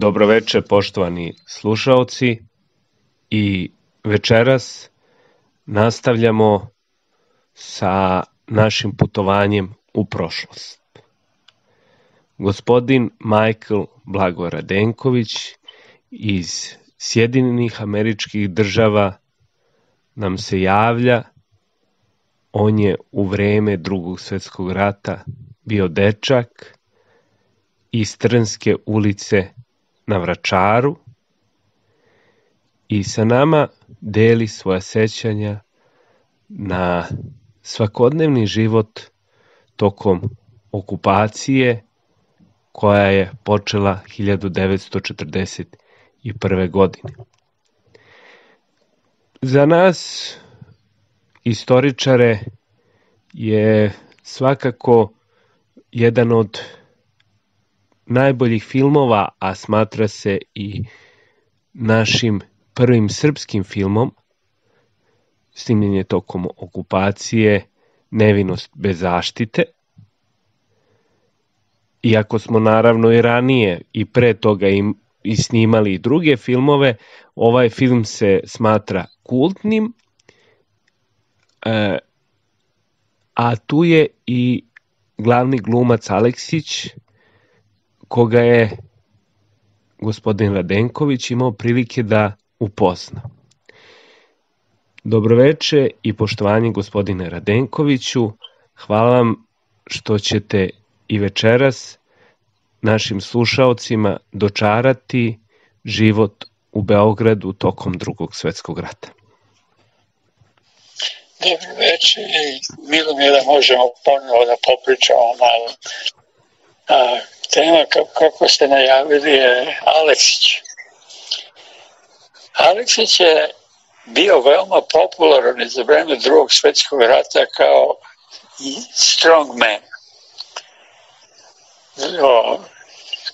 Dobroveče, poštovani slušaoci, i večeras nastavljamo sa našim putovanjem u prošlost. Gospodin Majkl Blagoje Radenković iz Sjedinjenih Američkih Država nam se javlja. On je u vreme Drugog svjetskog rata bio dečak iz Trnske ulice na Vračaru i sa nama deli svoja sećanja na svakodnevni život tokom okupacije koja je počela 1941. godine. Za nas istoričare je svakako jedan od najboljih filmova, a smatra se i našim prvim srpskim filmom, snimljen je tokom okupacije, Nevinost bez zaštite. Iako smo naravno i ranije i pre toga i snimali i druge filmove, ovaj film se smatra kultnim, a tu je i glavni glumac Aleksić, koga je gospodin Radenković imao prilike da upozna. Dobroveče i poštovanje, gospodine Radenkoviću, hvala vam što ćete i večeras našim slušaocima dočarati život u Beogradu tokom Drugog svjetskog rata. Dobro večer, milo mi je da možemo ponovo da popričamo malo. Tema, kako ste najavili, je Aleksić. Aleksić je bio veoma popularan za vreme Drugog svjetskog rata kao strongman.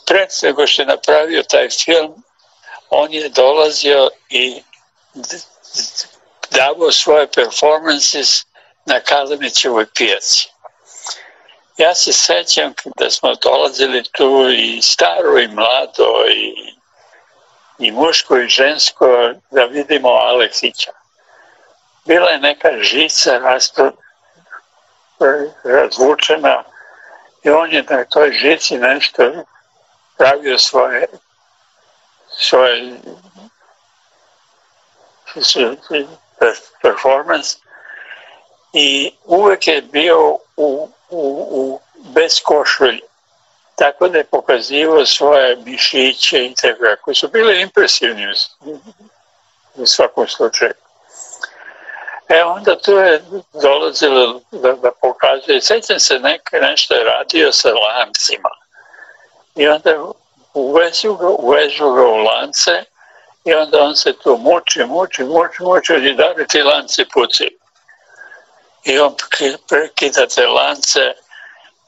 Pre nego što je napravio taj film, on je dolazio i davao svoje performances na Kalenićevoj pijaci. Ja se sećam da smo dolazili tu i staro i mlado i muško i žensko da vidimo Aleksića. Bila je neka žica razvučena i on je na toj žici nešto pravio svoje performance i uvek je bio bez košulje, tako da je pokazivao svoje mišiće i tako, koji su bili impresivni u svakom slučaju. E onda tu je dolazilo da pokazuje, sjećam se nešto je radio sa lancima i onda uvežu ga u lance i onda on se tu muči i da li ti lanci pucaju. I on prekida te lance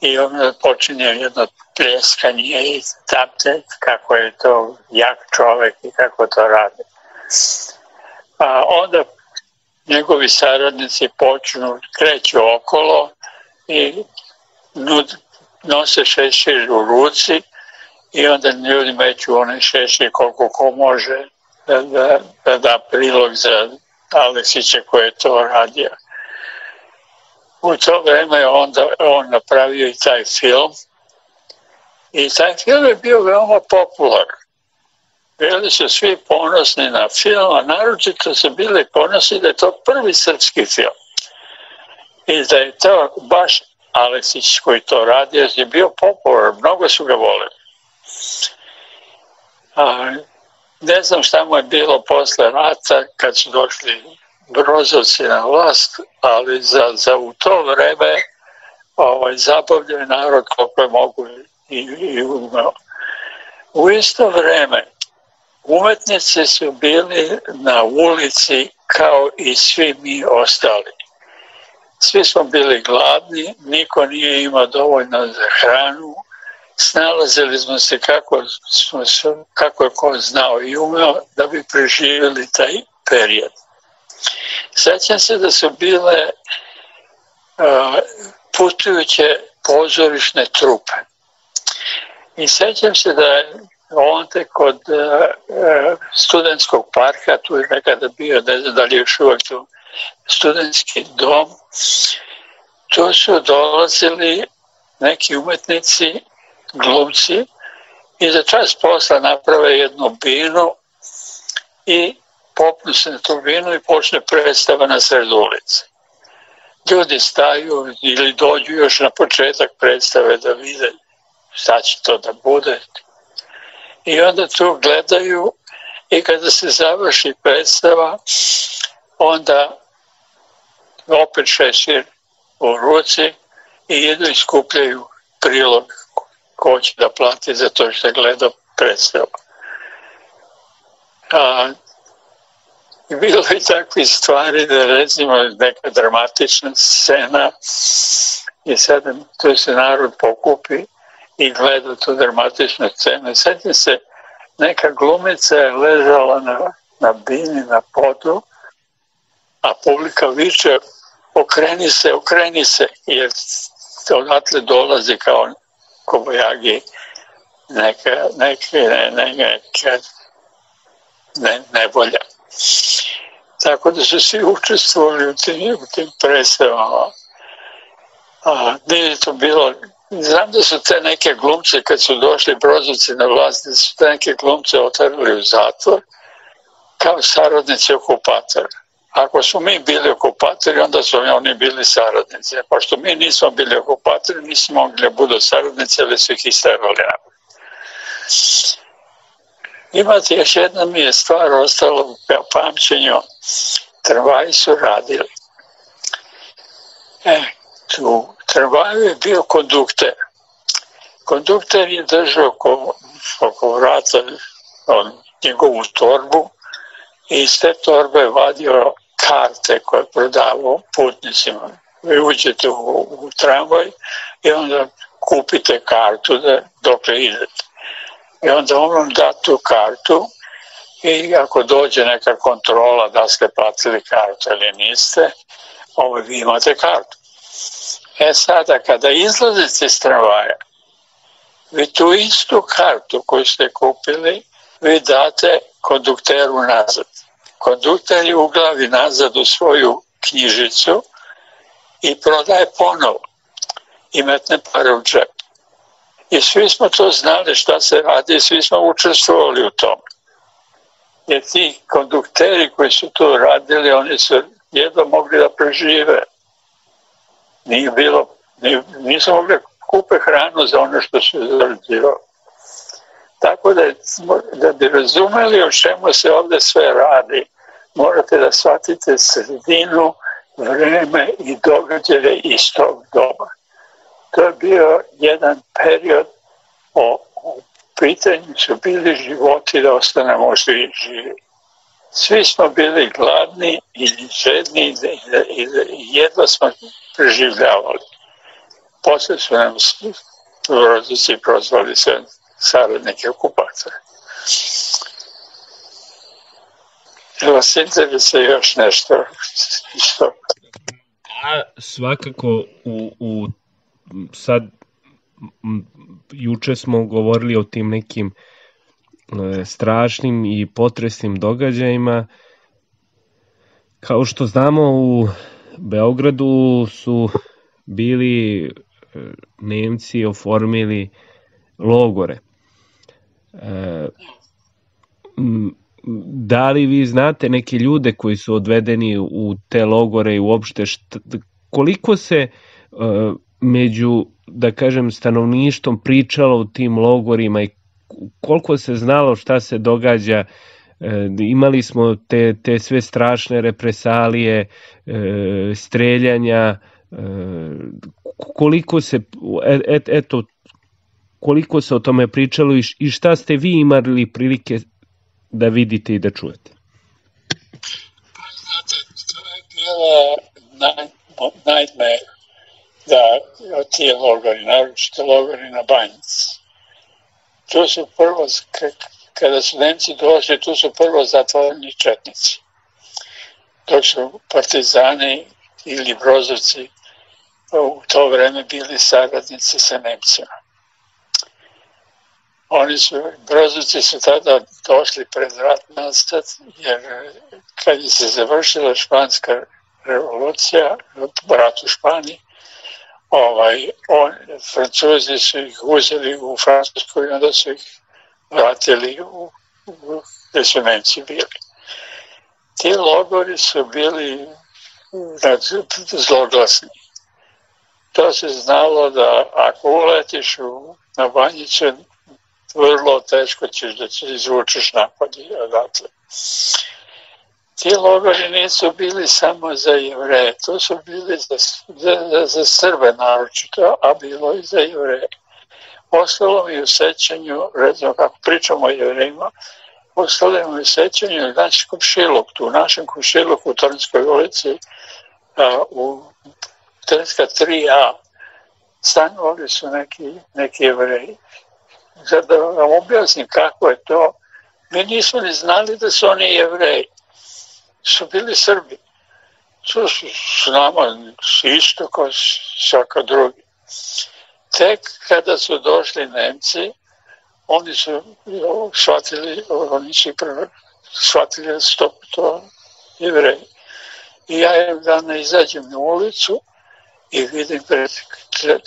i on počinje jedno pljeskanje i tapte kako je to jak čovek i kako to radi. A onda njegovi saradnici kreću okolo i nose šešir u ruci i onda ljudi meću onaj šešir koliko ko može da da prilog za Aleksića koji je to radio. U to vreme je on napravio i taj film. I taj film je bio veoma popularan. Bili su svi ponosni na film, a naročito su bili ponosni da je to prvi srpski film. I da je to baš Aleksić koji to radio, je bio popularan, mnogo su ga voleli. Ne znam šta mu je bilo posle rata, kad su došli Brozovci na vlast, ali za u to vreme zabavljaju narod koliko je mogu i umeo. U isto vreme umetnici su bili na ulici kao i svi mi ostali. Svi smo bili gladni, niko nije imao dovoljno za hranu, snalazili smo se kako je ko znao i umeo da bi preživjeli taj period. Sjećam se da su bile putujuće pozorišne trupe i sjećam se da je Ovdje kod studentskog parka, tu je nekada bio, ne znam da li još uvijek tu, studentski dom, tu su dolazili neki umetnici, glumci, i za čas posla naprave jednu binu i popnu se na tu binu i počne predstava na sred ulici. Ljudi staju ili dođu još na početak predstave da vide šta će to da bude. I onda tu gledaju i kada se završi predstava, onda opet šešir u ruci i idu i skupljaju prilog ko će da plati za to što je gledao predstavu. Bilo je takve stvari da recimo neka dramatična scena i sad tu se narod pokupi i gleda tu dramatičnu scenu. Sad je se neka glumica je ležala na bini, na podu, a publika viče okreni se, okreni se, jer odatle dolazi kao kobajagi neka nevolja. Tako da su svi učestvovali u tim predstavama. Nije to bilo... Znam da su te neke glumce, kad su došli Brozovci na vlast, da su te neke glumce oterali u zatvor kao saradnici okupatora. Ako smo mi bili okupatori, onda su oni bili saradnici. Pošto mi nismo bili okupatori, nismo mogli da budu saradnici, ali su ih isterali. Imate, još jedna mi je stvar ostala u pamćenju. Tramvaji su radili. U tramvaju je bio kondukter. Kondukter je držao oko vrata njegovu torbu i iz te torbe je vadio karte koje je prodavao putnicima. Vi uđete u tramvaj i onda kupite kartu dokle idete. I onda on da tu kartu i ako dođe neka kontrola da ste platili kartu ili niste, vi imate kartu. Sada, kada izlazite iz tramvaja, vi tu istu kartu koju ste kupili, vi date kondukteru nazad. Kondukter je uglavi nazad u svoju knjižicu i prodaje ponovo i metne pare u džep. I svi smo to znali šta se radi i svi smo učestvovali u tome. Jer ti kondukteri koji su to radili, oni su jedva mogli da prežive. Nisu mogli da kupe hranu za ono što su zarađivali. Tako da bi razumeli o čemu se ovde sve radi, morate da shvatite sredinu, vreme i događaje iz tog doba. To je bio jedan period, u pitanju su bili životi da ostanemo živi. Svi smo bili gladni i žedni i jedva smo preživljavali. Posle su nam Brozovci prozvali se saradnike okupatora. Vas interesuje još nešto? Svakako u sad, juče smo govorili o tim nekim strašnim i potresnim događajima. Kao što znamo, u Beogradu su bili Nemci oformili logore. Da li vi znate neke ljude koji su odvedeni u te logore i uopšte koliko se među, da kažem, stanovništvom pričalo o tim logorima i koliko se znalo šta se događa? Imali smo te sve strašne represalije, streljanja, koliko se o tome pričalo i šta ste vi imali prilike da vidite i da čujete? Pa znate, to je bilo nightmare da ti logori, naročito logori na Banjici. Tu su prvo, kada su Nemci došli, tu su prvo zatvoreni četnici. Dok su partizani ili Brozovci u to vreme bili saradnici sa Nemcima. Oni su, Brozovci su tada došli pred rat nastat, jer kad je se završila španska revolucija, rat u Španiji, Francuzi su ih uzeli u Francusku i onda su ih vratili gde su Nemci bili. Ti logori su bili zloglasni. To se znalo da ako uletiš na Banjicu, vrlo teško ćeš da izvučeš napad odatle. Ti logori nisu bili samo za Jevreje, to su bili za Srbe naročito, a bilo i za Jevreje. Ostalo mi u sećanju, recimo kako pričamo o Jevrejima, ostalo mi u sećanju naš komšiluk, u našem komšiluku u Trnskoj ulici, u Trnska 3A, stanovali su neki Jevreji. Sada vam objasnim kako je to. Mi nismo ni znali da su oni Jevreji. Su bili Srbi. To su s nama isto kao svaka drugi. Tek kada su došli Nemci, oni su shvatili da su to Jevreji. I ja jedan dan izađem na ulicu i vidim pred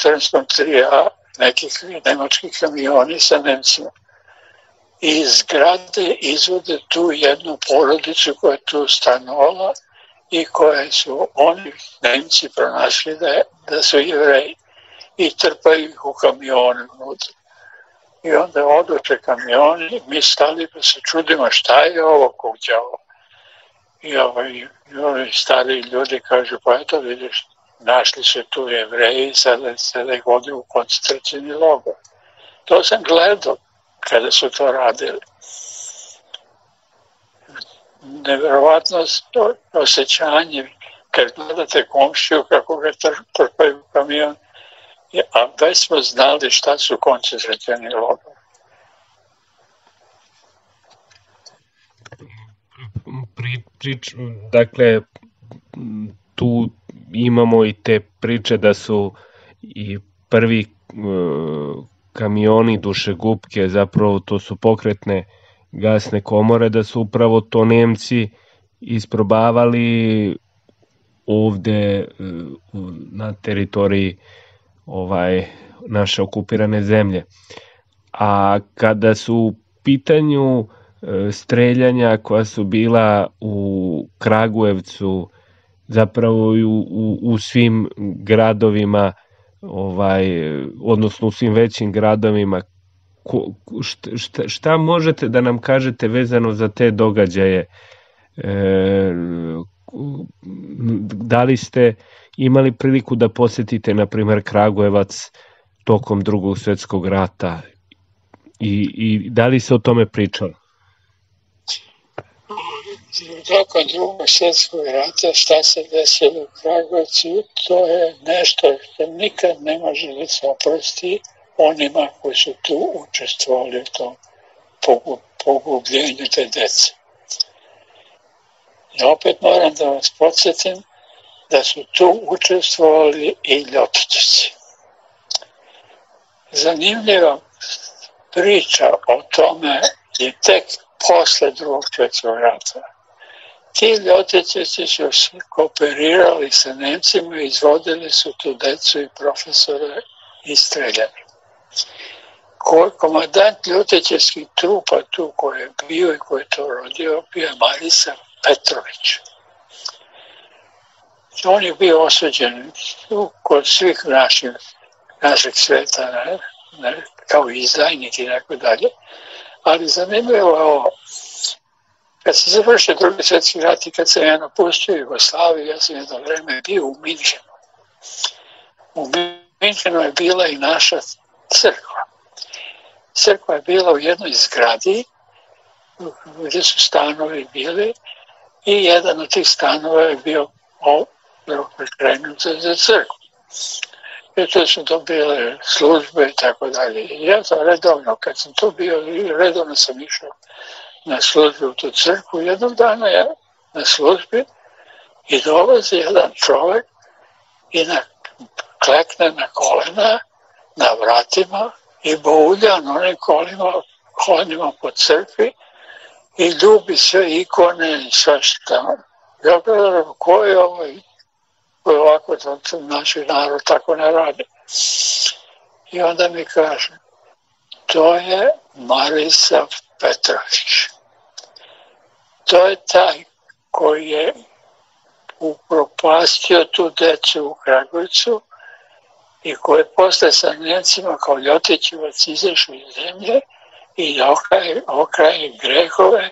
Trnskom 3A nekih nemačkih kamioni sa Nemcima. I iz zgrade izvode tu jednu porodicu koja je tu stanovala i koje su oni Nemci pronašli da su Jevreji i trpaju ih u kamione unutra. I onda odoče kamioni, mi stali pa se čudimo šta je ovo kuća ovo. I ovi stari ljudi kažu pa eto vidiš, našli se tu Jevreji i sada ih vode u koncentracioni logor. To sam gledao kada su to radili. Neverovatno osjećanje kad gledate komšiju kako ga trpaju u kamion, a već smo znali šta su koncentracioni logori. Dakle, tu imamo i te priče da su i prvi kamioni, dušegupke, zapravo to su pokretne gasne komore, da su upravo to Nemci isprobavali ovde na teritoriji naše okupirane zemlje. A kada su u pitanju streljanja koja su bila u Kragujevcu, zapravo i u svim gradovima, odnosno u svim većim gradovima, šta možete da nam kažete vezano za te događaje? Da li ste imali priliku da posetite, na primer, Kragujevac tokom Drugog svetskog rata i da li se o tome pričalo? Tokom Drugog svjetskog rata šta se desilo u Kragujevcu, to je nešto što nikad ne može da se oprosti onima koji su tu učestvovali u tom pogubljenju te dece. I opet moram da vas podsjetim da su tu učestvovali i ljotićevci. Zanimljiva priča o tome je tek posle Drugog svjetskog rata. Ti ljotićevci su kooperirali sa Nemcima i izvodili su tu decu i profesore i streljani. Komandant ljotićevskih trupa tu koji je bio i koji je to rodio bio je Marisav Petrović. On je bio osuđen kod svih našeg sveta kao izdajnik i tako dalje. Ali zanimljivo je ovo, kad se završio Drugi svjetski rat i kad sam ja napustio Jugoslaviju, ja sam jedno vreme bio u Minhenu. U Minhenu je bila i naša crkva. Crkva je bila u jednoj zgradi gdje su stanovi bili i jedan od tih stanova je bio prekrenut za crkvu. I tu su dobile službe i tako dalje. I ja sam redovno, kad sam tu bio, redovno sam išao na službi u tu crkvu. Jednog dana ja na službi i dolazi jedan čovek i klekne na kolena, na vratima i Boudan, onaj kolima, hodimo po crkvi i ljubi sve ikone i sve šta. Ja gledam, ko je ovo? Ko je ovako, to naši narod tako ne radi. I onda mi kaže, to je Marisav Petrović. To je taj koji je upropastio tu decu u Kragujevcu i koji je posle sa Nemcima kao Ljotićevac izašao iz zemlje i okraje grehove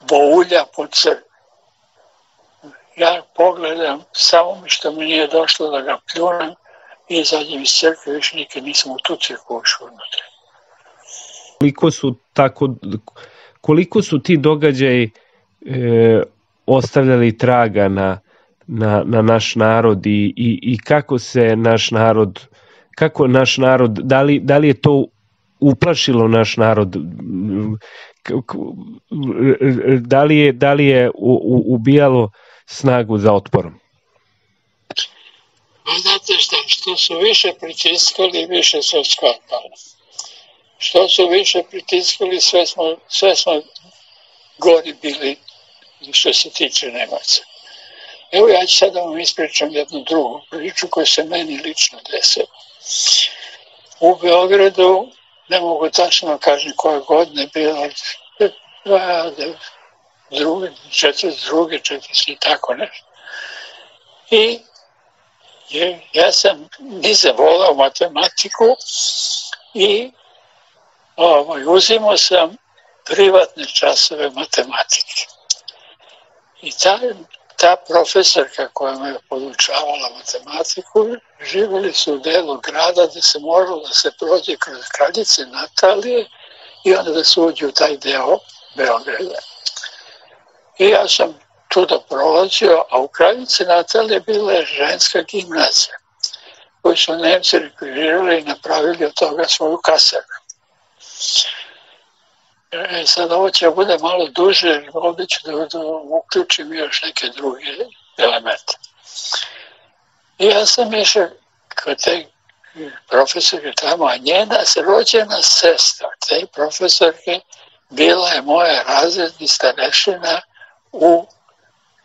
Boulja po crkvi. Ja pogledam, samo mi što mi nije došlo da ga pljunem i izađem iz crkve, još nikad nisam u tu crkvu ušao unutra. Koliko su ti događaji ostavljali traga na naš narod i kako se naš narod, da li je to uplašilo naš narod, da li je ubijalo snagu za otporom? Znate šta, što su više pritiskali, više se odskakali. Što su više pritiskali, sve smo gori bili što se tiče Nemaca. Evo ja ću sad da vam ispričam jednu drugu priču koja se meni lično desila. U Beogradu, ne mogu tačno kažem koje godine bilo, 42, 43 i tako nešto. I ja sam nisam volao matematiku i uzimao sam privatne časove matematike. I ta profesorka koja me je podučavala matematiku, živjeli su u delu grada gde se moralo da se prođe kroz Kraljice Natalije i onda da se uđe u taj deo Beograda. I ja sam tuda prolazio, a u Kraljici Natalije bila je ženska gimnazija koju su Nemci rekvirirali i napravili od toga svoju kasarnu. Sad ovo će bude malo duže, jer ovdje ću da uključim još neke druge elemente. I ja sam išao kod te profesorke tamo, a njena rođena sestra te profesorke bila je moja razredni starešina u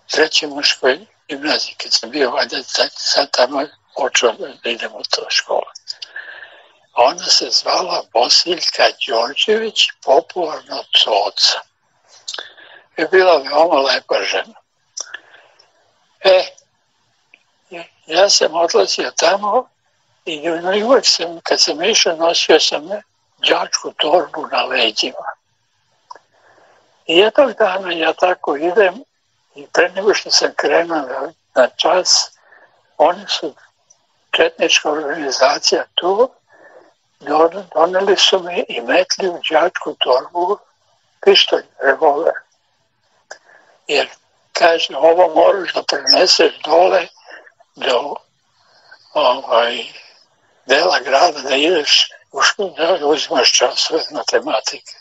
trećoj muškoj gimnaziji, kad sam bio valjda sad tamo počeo da idem u to školu. Ona se zvala Bosiljka Đorđević, popularno Coca. Je bila veoma lepa žena. Ja sam odlazio tamo i uvijek sam, kad sam išao, nosio sam đačku torbu na leđima. I jednog dana ja tako idem i pre nego što sam krenuo na čas, oni su četnička organizacija tu, doneli su mi i metli u đačku torbu pištolj, revolver. Jer, kaže, ovo moraš da preneseš dole do dela grada, da ideš u školu, da uzimaš časove matematike.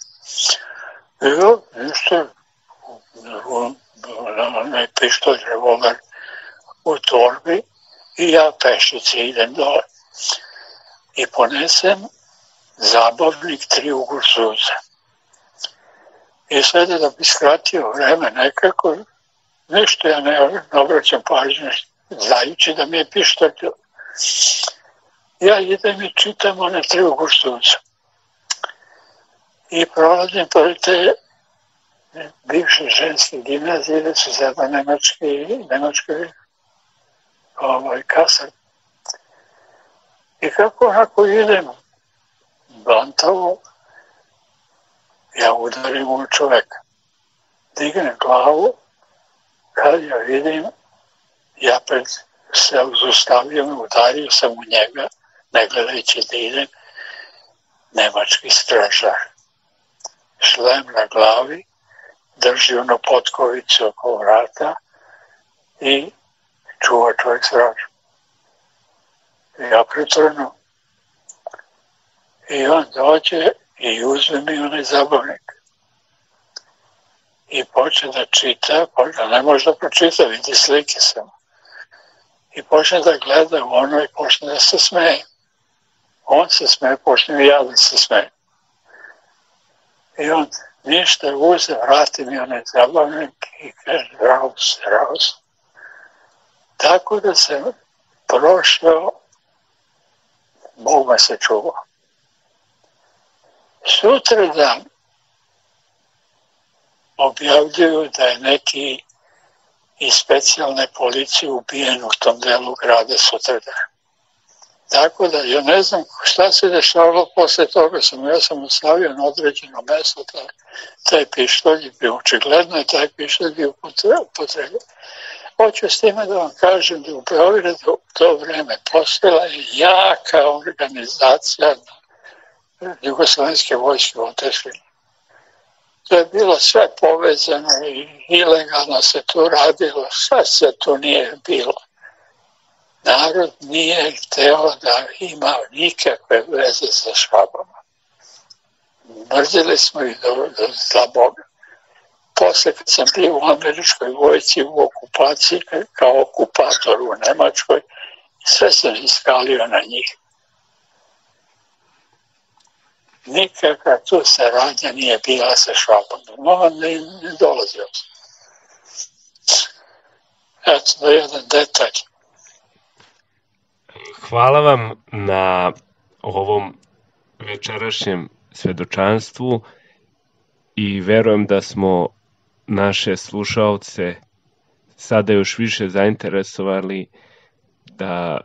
Bilo, ništa, onaj pištolj, revolver u torbi i ja pešice idem dole. I ponesem zabavnik tri ugursuza. I sada da bi skratio vreme nekako, nešto ja ne obraćam pažnju, znajući da mi je pištolj. Ja idem i čitam one tri ugursuza. I prolazim pored te bivše ženske gimnazije gde su sada nemački kasar. I kako onako idem bantavo, ja udarim u čoveka. Dignem glavu, kad ja vidim, ja se zaustavio me, udario sam u njega, ne gledajući da idem, nemački stražar. Šlem na glavi, drži ono potkovicu oko vrata i čuva čovjek stražu. Ja pretrnu. I on dođe i uzme mi onaj zabavnik. I počne da čita, ne može da pročita, vidi slike samo. I počne da gleda u ono i počne da se smeje. On se sme, počnem i ja da se sme. I on ništa uze, vrati mi onaj zabavnik i kaže raus, raus. Tako da sam prošao, Bog me se čuvao. Sutra dan objavljuju da je neki iz specijalne policije ubijen u tom delu grada sutra dan. Tako da, ja ne znam šta se dešavalo posle toga, ja sam ostavio na određeno mesto taj pištolj, očigledno je taj pištolj bio upotrebljen. Hoću s time da vam kažem da u Beogradu u to vreme postojala je jaka organizacija Jugoslovenske vojske otadžbine. To je bilo sve povezano i ilegalno se tu radilo, sve se tu nije bilo. Narod nije hteo da ima nikakve veze sa Švabama. Mrzili smo ih za Boga. Posle kad sam bio u američkoj vojci u okupaciji, kao okupator u Nemačkoj, sve sam iskalio na njih. Nikakva tu saradnja nije bila sa Švabom. Ona ne dolazio sam. Eto, da jedan detalj. Hvala vam na ovom večerašnjem svedočanstvu i verujem da smo naše slušaoce sada još više zainteresovali da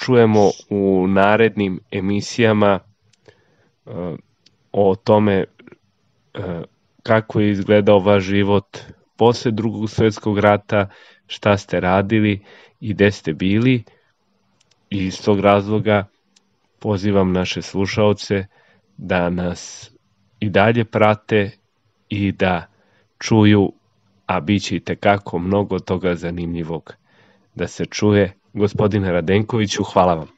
čujemo u narednim emisijama o tome kako je izgledao vaš život posle Drugog svetskog rata, šta ste radili i gde ste bili. I iz tog razloga pozivam naše slušaoce da nas i dalje prate i da čuju, a bit će i tekako mnogo toga zanimljivog da se čuje. Gospodine Radenkoviću, hvala vam.